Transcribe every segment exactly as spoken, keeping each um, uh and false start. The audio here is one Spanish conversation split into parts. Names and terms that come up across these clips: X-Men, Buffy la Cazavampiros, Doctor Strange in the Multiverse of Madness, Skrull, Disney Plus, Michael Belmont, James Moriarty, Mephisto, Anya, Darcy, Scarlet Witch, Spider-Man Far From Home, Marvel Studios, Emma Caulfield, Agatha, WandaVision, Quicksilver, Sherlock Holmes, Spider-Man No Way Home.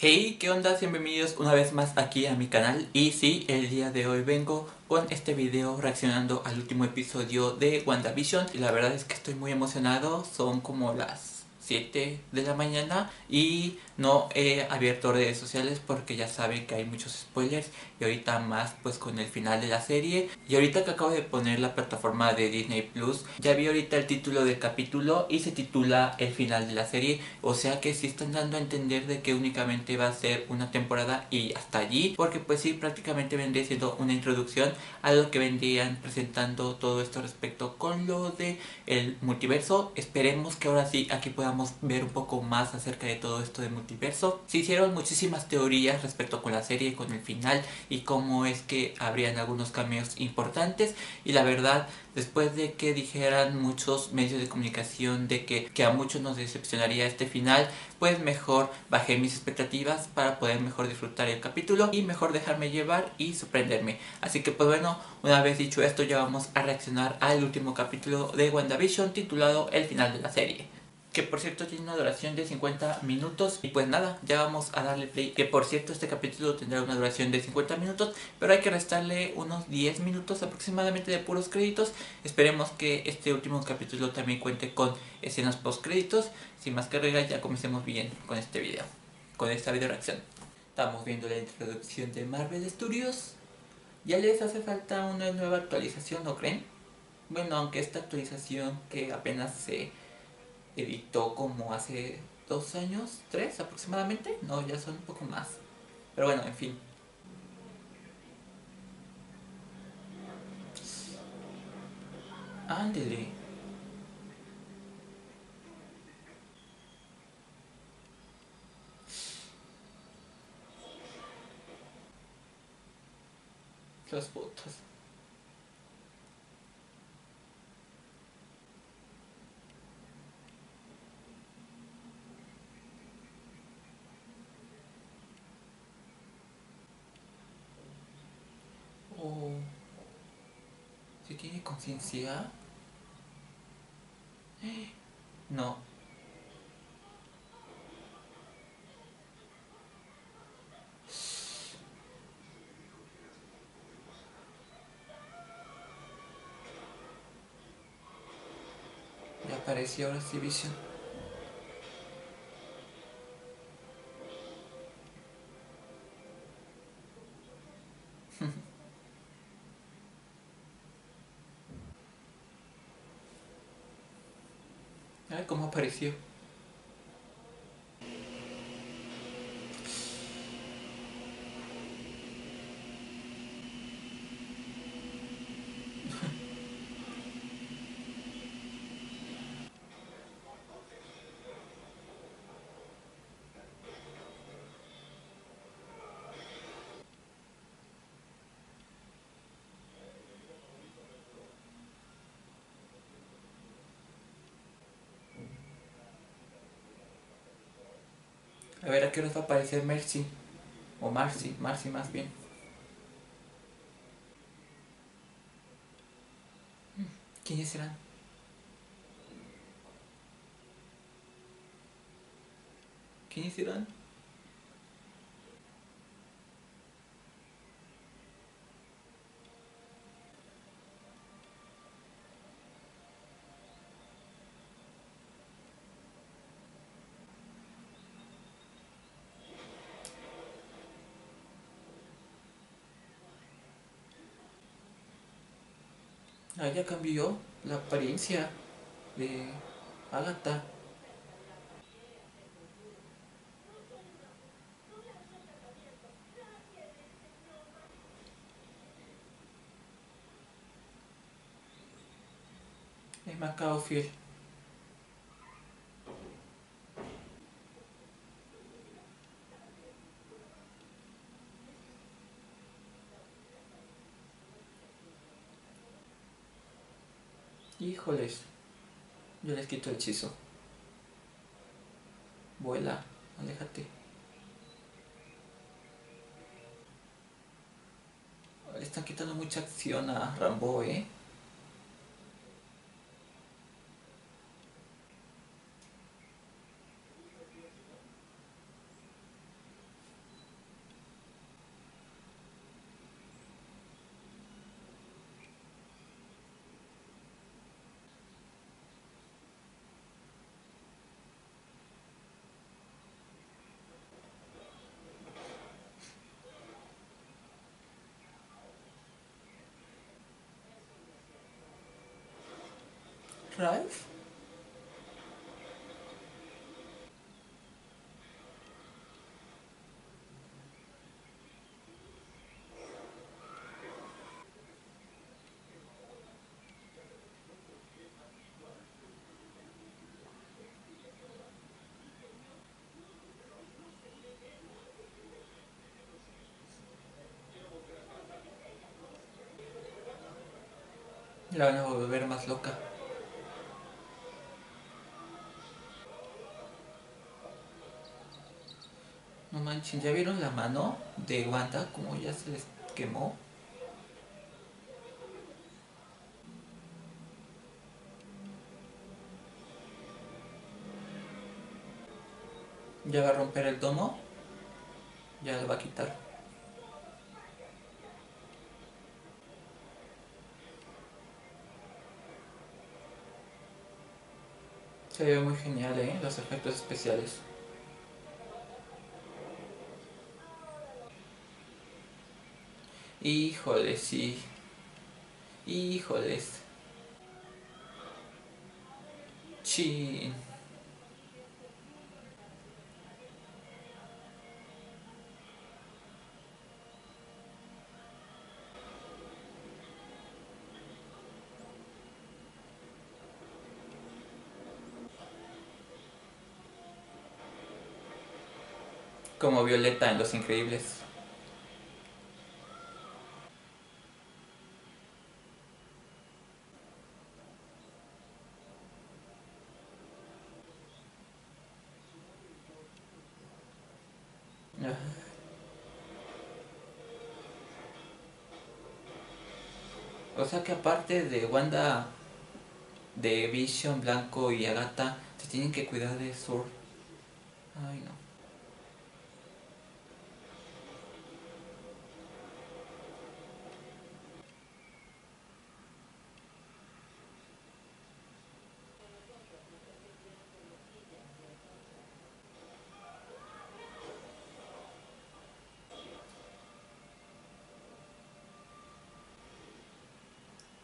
Hey, ¿qué onda? Bienvenidos una vez más aquí a mi canal. Y sí, el día de hoy vengo con este video reaccionando al último episodio de WandaVision. Y la verdad es que estoy muy emocionado, son como las siete de la mañana y no he abierto redes sociales porque ya saben que hay muchos spoilers. Y ahorita más pues con el final de la serie. Y ahorita que acabo de poner la plataforma de Disney Plus, ya vi ahorita el título del capítulo y se titula El final de la serie. O sea que sí están dando a entender de que únicamente va a ser una temporada y hasta allí, porque pues sí, prácticamente vendría siendo una introducción a lo que vendrían presentando todo esto respecto con lo de el multiverso. Esperemos que ahora sí aquí podamos ver un poco más acerca de todo esto de multiverso. Se hicieron muchísimas teorías respecto con la serie, con el final y cómo es que habrían algunos cambios importantes. Y la verdad, después de que dijeran muchos medios de comunicación de que, que a muchos nos decepcionaría este final, pues mejor bajé mis expectativas para poder mejor disfrutar el capítulo y mejor dejarme llevar y sorprenderme. Así que pues bueno, una vez dicho esto, ya vamos a reaccionar al último capítulo de WandaVision titulado El final de la serie, que por cierto tiene una duración de cincuenta minutos. Y pues nada, ya vamos a darle play. Que por cierto este capítulo tendrá una duración de cincuenta minutos, pero hay que restarle unos diez minutos aproximadamente de puros créditos. Esperemos que este último capítulo también cuente con escenas post créditos. Sin más que reglas, ya comencemos bien con este video, con esta video reacción. Estamos viendo la introducción de Marvel Studios. Ya les hace falta una nueva actualización, ¿no creen? Bueno, aunque esta actualización que apenas se editó como hace dos años, tres aproximadamente, no, ya son un poco más, pero bueno, en fin. Ándele. Las botas. ¿Tiene conciencia? No. Ya apareció ahora sí Vision. A ver cómo apareció. A ver a qué hora va a aparecer Mercy. O Marcy, Marcy más bien. ¿Quiénes serán? ¿Quiénes serán? Ah, ya cambió la apariencia de Agatha. Emma Caulfield. Híjoles, yo les quito el hechizo. Vuela, aléjate. Le están quitando mucha acción a Rambo, ¿eh? Ralph. La van a volver más loca. No manchen, ¿ya vieron la mano de Wanda? Como ya se les quemó. Ya va a romper el domo. Ya lo va a quitar. Se ve muy genial, ¿eh? Los efectos especiales. Híjoles, sí. Híjoles. Chin. Como Violeta en Los Increíbles. Ah. O sea que aparte de Wanda, de Vision, Blanco y Agatha, se tienen que cuidar de Sur. Ay, no.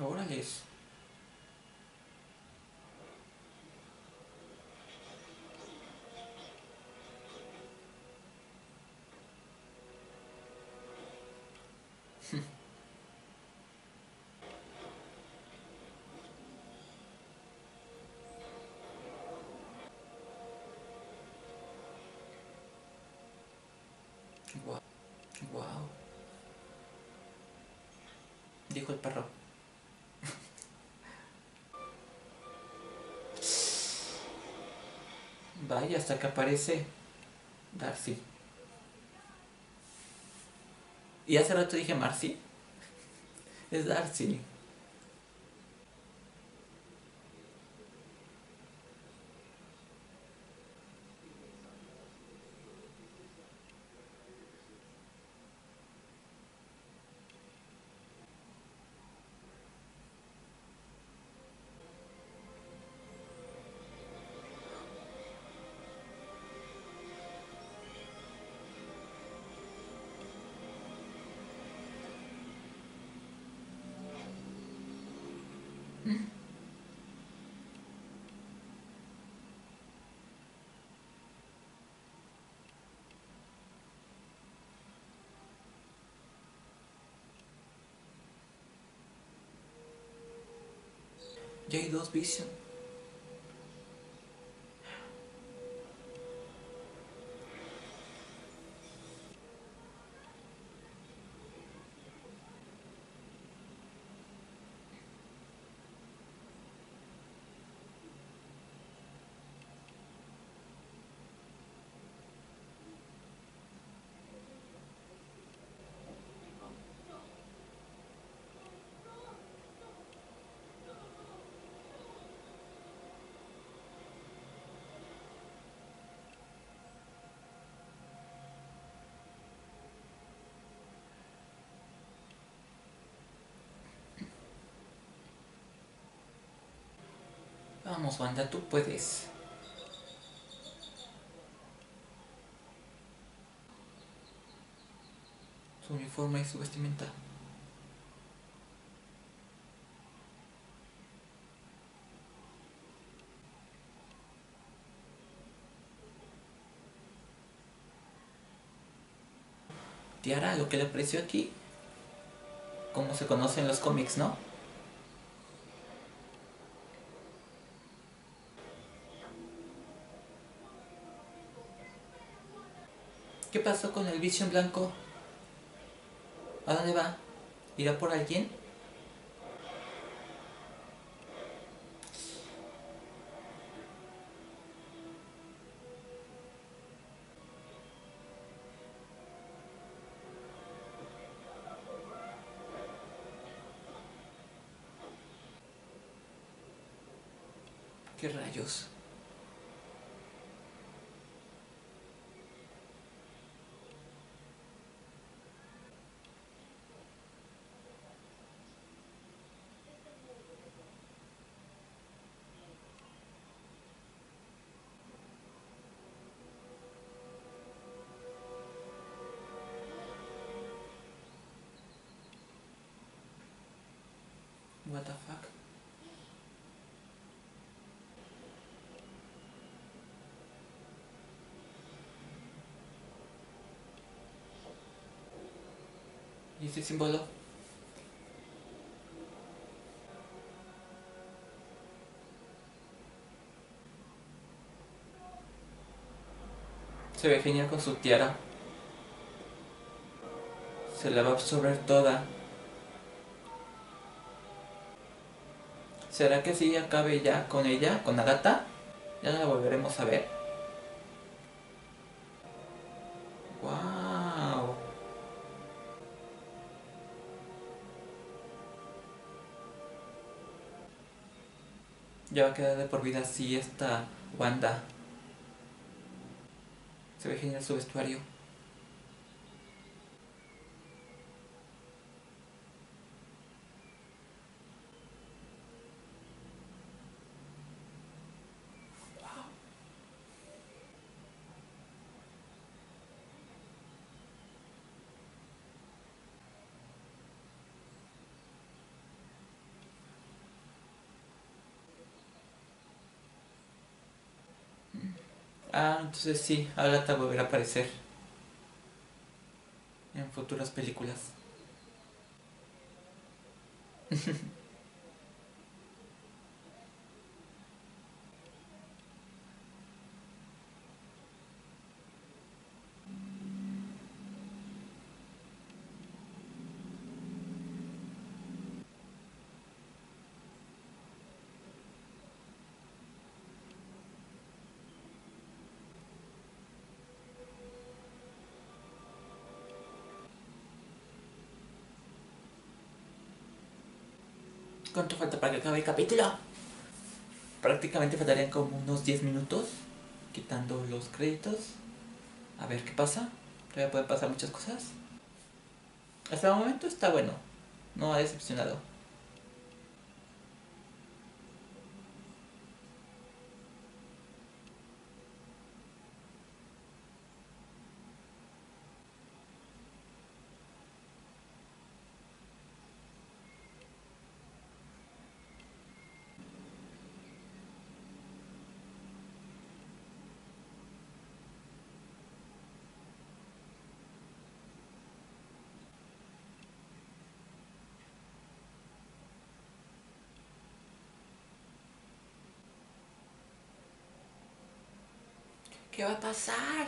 Órales. Wow. Wow. Dijo el perro. Vaya, hasta que aparece Darcy. Y hace rato dije Marcy. Es Darcy. Ya hay dos Vision. Vamos, Wanda, tú puedes. Su uniforme y su vestimenta. costear algo que le ofreció aquí, como se conoce en los cómics, ¿no? ¿Qué pasó con el Vision blanco? ¿A dónde va? ¿Irá por alguien? ¿Qué rayos? What the fuck? ¿Y ese símbolo? Se ve genial con su tiara. Se la va a absorber toda. ¿Será que si acabe ya con ella, con Agatha? Ya no la volveremos a ver. ¡Wow! Ya va a quedar de por vida así esta Wanda. Se ve genial su vestuario. Ah, entonces sí, Agatha volverá a aparecer en futuras películas. ¿Cuánto falta para que acabe el capítulo? Prácticamente faltarían como unos diez minutos, quitando los créditos. A ver qué pasa. Todavía pueden pasar muchas cosas. Hasta el momento está bueno. No ha decepcionado. ¿Qué va a pasar?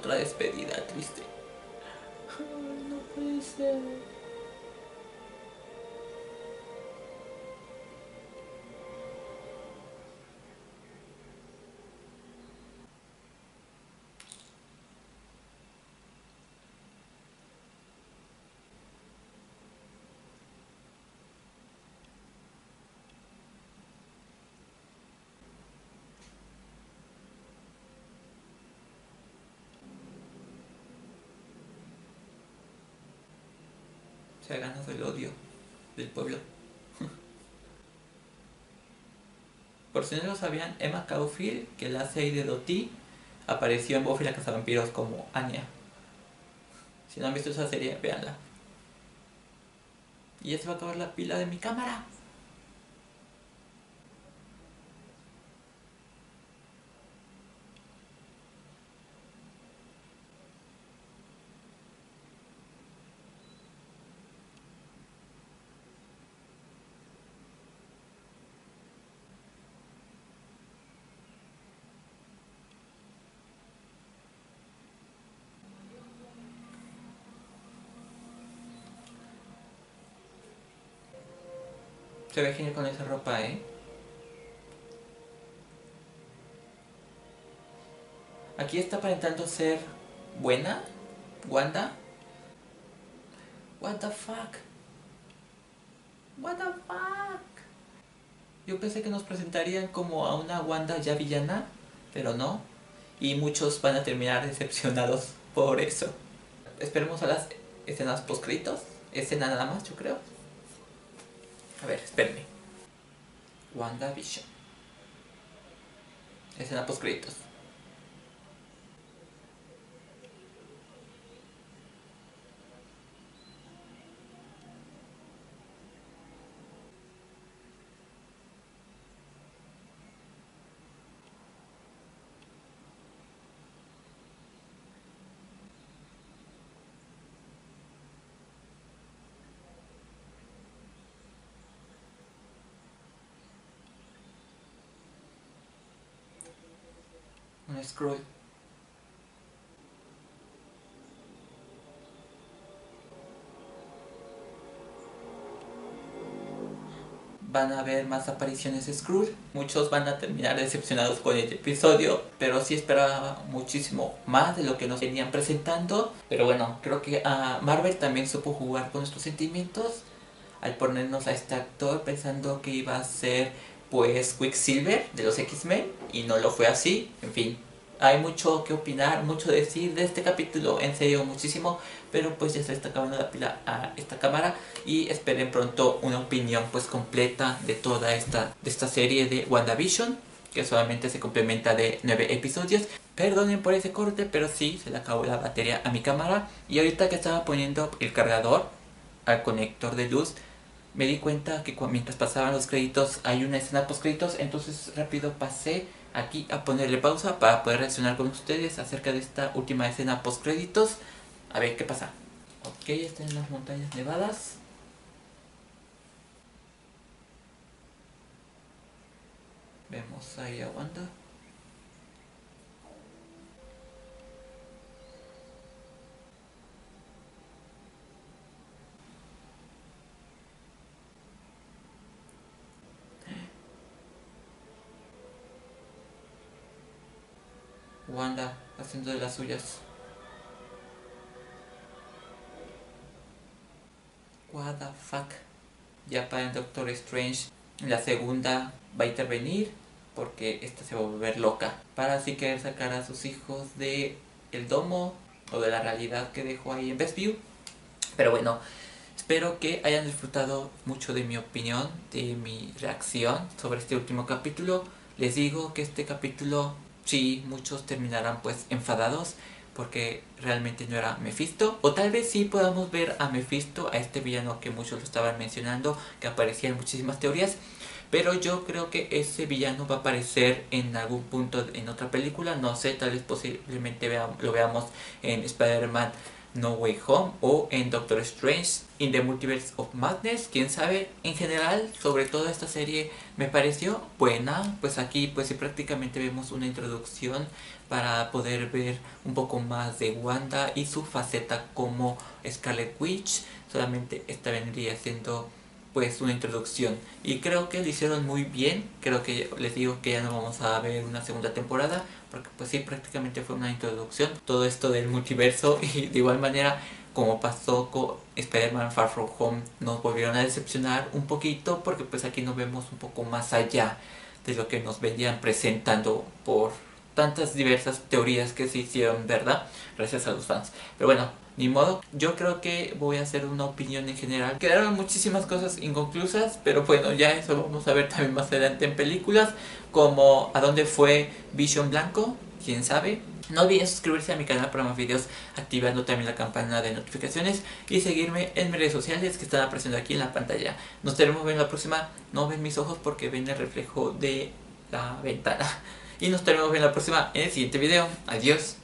otra despedida triste. Ay, no puede ser. Se ha ganado el odio del pueblo. Por si no lo sabían, Emma Caulfield, que la hace ahí de Dottie, apareció en Buffy la Cazavampiros como Anya. Si no han visto esa serie, véanla. Y ya se va a acabar la pila de mi cámara. Se ve genial con esa ropa, ¿eh? Aquí está aparentando ser buena, Wanda. What the fuck? What the fuck? Yo pensé que nos presentarían como a una Wanda ya villana, pero no. Y muchos van a terminar decepcionados por eso. Esperemos a las escenas postcritos. Escena nada más, yo creo. A ver, espérenme. WandaVision. Escena postcréditos. Un Skrull. Van a haber más apariciones de Skrull. Muchos van a terminar decepcionados con este episodio, pero sí esperaba muchísimo más de lo que nos venían presentando. Pero bueno, creo que uh, Marvel también supo jugar con nuestros sentimientos al ponernos a este actor pensando que iba a ser pues Quicksilver de los X-Men, y no lo fue así. En fin, hay mucho que opinar, mucho decir de este capítulo, en serio muchísimo, pero pues ya se está acabando la pila a esta cámara y esperen pronto una opinión pues completa de toda esta, de esta serie de WandaVision, que solamente se complementa de nueve episodios. Perdonen por ese corte, pero sí, se le acabó la batería a mi cámara, y ahorita que estaba poniendo el cargador al conector de luz, me di cuenta que mientras pasaban los créditos hay una escena post créditos, entonces rápido pasé aquí a ponerle pausa para poder reaccionar con ustedes acerca de esta última escena post créditos. A ver qué pasa. Ok, están en las montañas nevadas. Vemos ahí a Wanda. Wanda haciendo de las suyas. What the fuck. Ya para el Doctor Strange, la segunda va a intervenir porque esta se va a volver loca para así querer sacar a sus hijos de el domo o de la realidad que dejó ahí en Westview. Pero bueno, espero que hayan disfrutado mucho de mi opinión, de mi reacción sobre este último capítulo. Les digo que este capítulo sí, muchos terminarán pues enfadados porque realmente no era Mephisto. O tal vez sí podamos ver a Mephisto, a este villano que muchos lo estaban mencionando, que aparecía en muchísimas teorías. Pero yo creo que ese villano va a aparecer en algún punto en otra película. No sé, tal vez posiblemente vea, lo veamos en Spider-Man No Way Home o en Doctor Strange in the Multiverse of Madness, quién sabe. En general, sobre todo esta serie me pareció buena, pues aquí pues prácticamente vemos una introducción para poder ver un poco más de Wanda y su faceta como Scarlet Witch. Solamente esta vendría siendo pues una introducción y creo que lo hicieron muy bien. Creo que les digo que ya no vamos a ver una segunda temporada porque pues sí, prácticamente fue una introducción todo esto del multiverso, y de igual manera como pasó con Spider-Man Far From Home nos volvieron a decepcionar un poquito porque pues aquí nos vemos un poco más allá de lo que nos venían presentando por tantas diversas teorías que se hicieron, ¿verdad? Gracias a los fans. Pero bueno, ni modo, yo creo que voy a hacer una opinión en general. Quedaron muchísimas cosas inconclusas, pero bueno, ya eso lo vamos a ver también más adelante en películas, como ¿a dónde fue Vision Blanco? ¿Quién sabe? No olviden suscribirse a mi canal para más videos, activando también la campana de notificaciones y seguirme en mis redes sociales que están apareciendo aquí en la pantalla. Nos estaremos viendo la próxima. No ven mis ojos porque ven el reflejo de la ventana. Y nos estaremos viendo la próxima en el siguiente video. Adiós.